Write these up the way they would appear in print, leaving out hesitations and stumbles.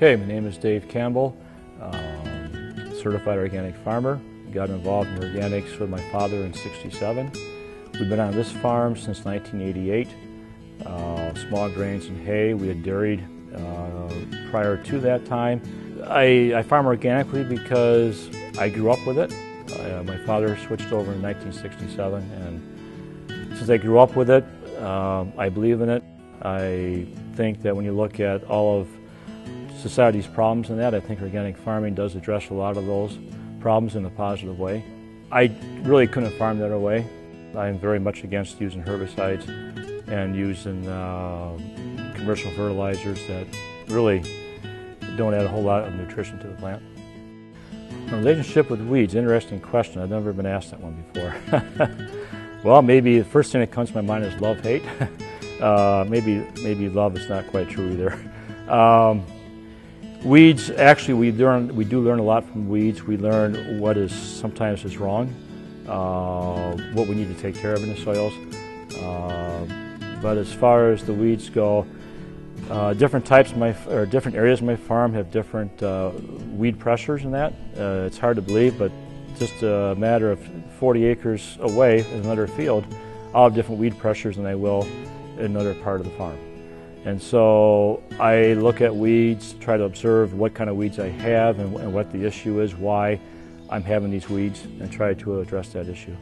Okay, my name is Dave Campbell, certified organic farmer. Got involved in organics with my father in '67. We've been on this farm since 1988. Small grains and hay. We had dairied prior to that time. I farm organically because I grew up with it. My father switched over in 1967, and since I grew up with it, I believe in it. I think that when you look at all of society's problems and that, I think organic farming does address a lot of those problems in a positive way. I really couldn't farm the other way. I'm very much against using herbicides and using commercial fertilizers that really don't add a whole lot of nutrition to the plant. The relationship with weeds, interesting question. I've never been asked that one before. Well, maybe the first thing that comes to my mind is love-hate. Maybe love is not quite true either. Weeds, actually, we do learn a lot from weeds. We learn what is sometimes is wrong, what we need to take care of in the soils. But as far as the weeds go, different types of different areas of my farm have different weed pressures in that. It's hard to believe, but just a matter of 40 acres away in another field, I'll have different weed pressures than I will in another part of the farm. And so I look at weeds, try to observe what kind of weeds I have and what the issue is, why I'm having these weeds, and try to address that issue.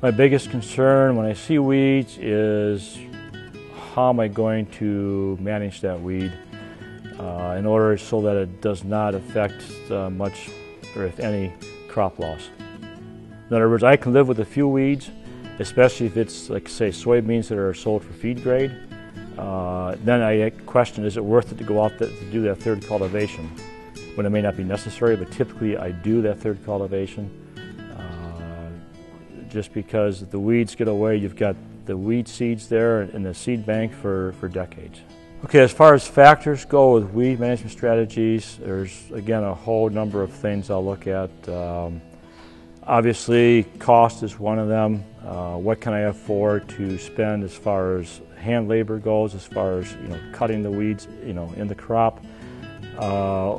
My biggest concern when I see weeds is how am I going to manage that weed in order so that it does not affect much, or if any, crop loss. In other words, I can live with a few weeds, especially if it's, like say, soybeans that are sold for feed grade. Then I question, is it worth it to go out to do that third cultivation when it may not be necessary, but typically I do that third cultivation just because if the weeds get away, you've got the weed seeds there in the seed bank for decades. Okay, as far as factors go with weed management strategies, there's again a whole number of things I'll look at. Obviously, cost is one of them. What can I afford to spend as far as hand labor goes, as far as cutting the weeds, in the crop. If I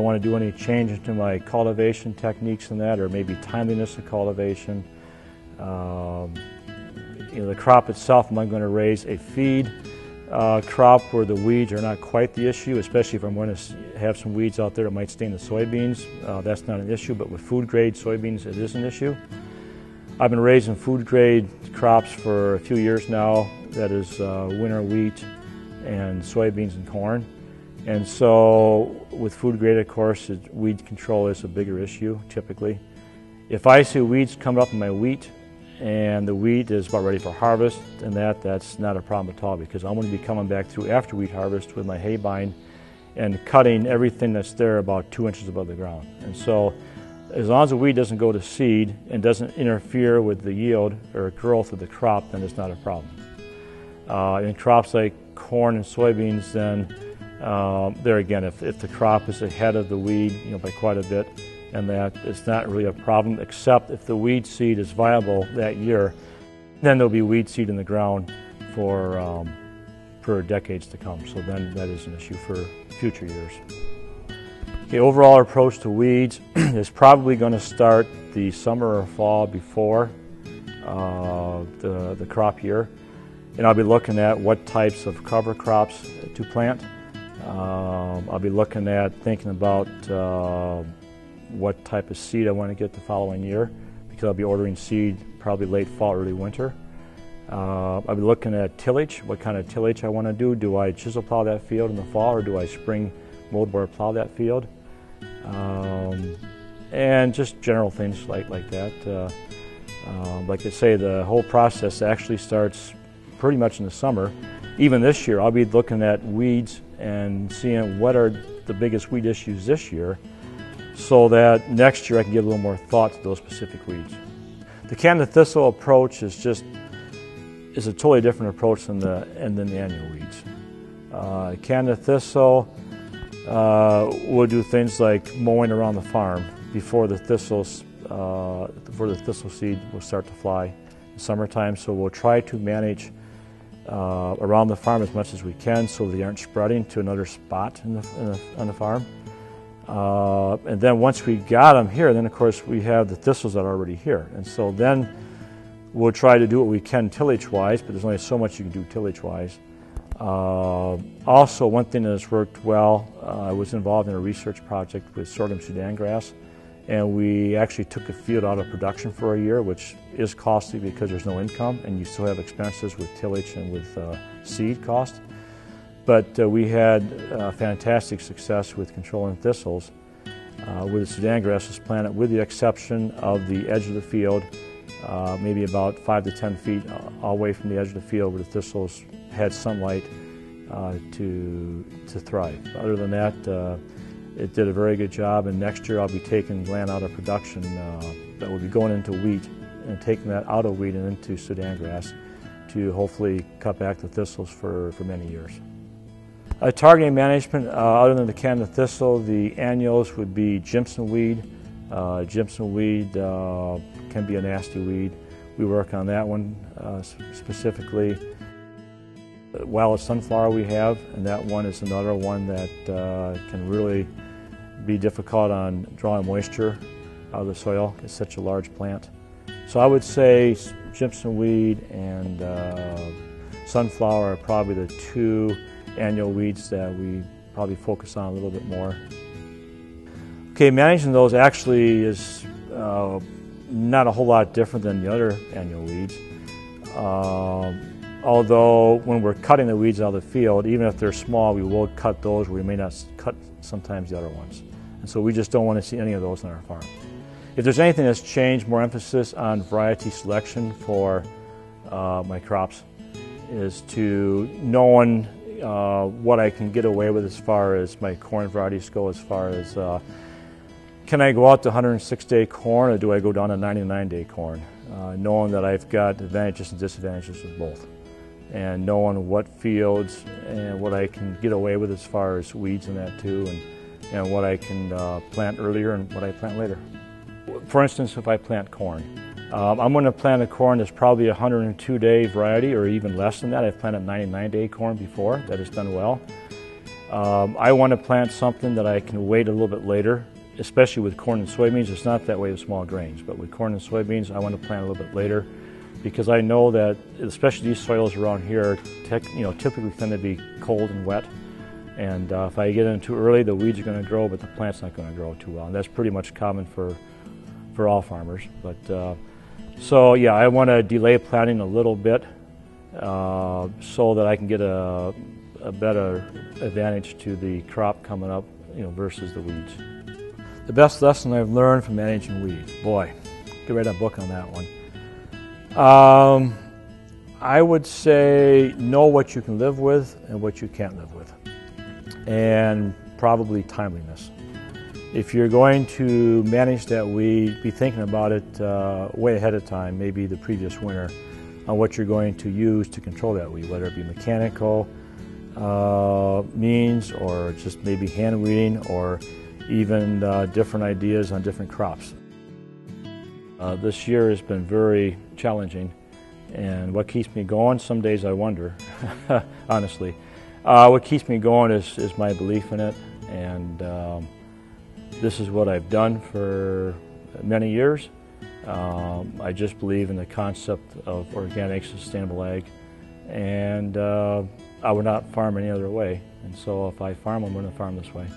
want to do any changes to my cultivation techniques and that, or maybe timeliness of cultivation. The crop itself, am I going to raise a feed crop where the weeds are not quite the issue, especially if I'm going to have some weeds out there that might stain the soybeans. That's not an issue, but with food grade soybeans, it is an issue. I've been raising food grade crops for a few years now, that is winter wheat and soybeans and corn. And so with food grade, of course, weed control is a bigger issue typically. If I see weeds coming up in my wheat, and the wheat is about ready for harvest, and that's not a problem at all, because I'm going to be coming back through after wheat harvest with my hay bind and cutting everything that's there about 2 inches above the ground. And so as long as the wheat doesn't go to seed and doesn't interfere with the yield or growth of the crop, then it's not a problem. In crops like corn and soybeans, then there again, if the crop is ahead of the weed by quite a bit, and that it's not really a problem, except if the weed seed is viable that year, then there'll be weed seed in the ground for decades to come. So then that is an issue for future years. Okay, overall approach to weeds is probably going to start the summer or fall before the crop year. And I'll be looking at what types of cover crops to plant. I'll be looking at thinking about what type of seed I want to get the following year, because I'll be ordering seed probably late fall, early winter. I'll be looking at tillage, what kind of tillage I want to do. Do I chisel plow that field in the fall, or do I spring moldboard plow that field? And just general things like that. Like I say, the whole process actually starts pretty much in the summer. Even this year, I'll be looking at weeds and seeing what are the biggest weed issues this year, so that next year I can give a little more thought to those specific weeds. The Canada thistle approach is a totally different approach than the annual weeds. Canada thistle will do things like mowing around the farm before the thistle seed will start to fly in summertime. So we'll try to manage around the farm as much as we can so they aren't spreading to another spot on the farm. And then once we got them here, then of course we have the thistles that are already here. And so then we'll try to do what we can tillage-wise, but there's only so much you can do tillage-wise. Also, one thing that has worked well, I was involved in a research project with sorghum sudangrass, and we actually took the field out of production for a year, which is costly because there's no income, and you still have expenses with tillage and with seed cost. But we had fantastic success with controlling thistles with the sudangrass this planted, with the exception of the edge of the field, maybe about 5 to 10 feet away from the edge of the field where the thistles had sunlight to thrive. Other than that, it did a very good job, and next year I'll be taking land out of production that will be going into wheat and taking that out of wheat and into sudangrass to hopefully cut back the thistles for many years. Targeting management, other than the Canada thistle, the annuals would be jimson weed. Jimson weed can be a nasty weed. We work on that one specifically. Wild sunflower we have, and that one is another one that can really be difficult on drawing moisture out of the soil. It's such a large plant. So I would say jimson weed and sunflower are probably the two annual weeds that we probably focus on a little bit more. Okay, managing those actually is not a whole lot different than the other annual weeds. Although when we're cutting the weeds out of the field, even if they're small, we will cut those. We may not cut sometimes the other ones. And so we just don't want to see any of those on our farm. If there's anything that's changed, more emphasis on variety selection for my crops is to knowing what I can get away with as far as my corn varieties go, as far as can I go out to 106-day corn or do I go down to 99-day corn, knowing that I've got advantages and disadvantages with both, and knowing what fields and what I can get away with as far as weeds and that too, and what I can plant earlier and what I plant later. For instance, if I plant corn, I'm going to plant a corn that's probably a 102-day variety or even less than that. I've planted 99-day corn before that has done well. I want to plant something that I can wait a little bit later, especially with corn and soybeans. It's not that way with small grains, but with corn and soybeans, I want to plant a little bit later because I know that, especially these soils around here, typically tend to be cold and wet. And if I get in too early, the weeds are going to grow, but the plant's not going to grow too well. And that's pretty much common for all farmers. But so yeah, I want to delay planting a little bit so that I can get a better advantage to the crop coming up, versus the weeds. The best lesson I've learned from managing weeds, boy, could write a book on that one. I would say know what you can live with and what you can't live with, and probably timeliness. If you're going to manage that weed, be thinking about it way ahead of time, maybe the previous winter, on what you're going to use to control that weed, whether it be mechanical means or just maybe hand weeding or even different ideas on different crops. This year has been very challenging, and what keeps me going, some days I wonder, honestly. What keeps me going is my belief in it, and this is what I've done for many years. I just believe in the concept of organic, sustainable ag, and I would not farm any other way. And so if I farm, I'm going to farm this way.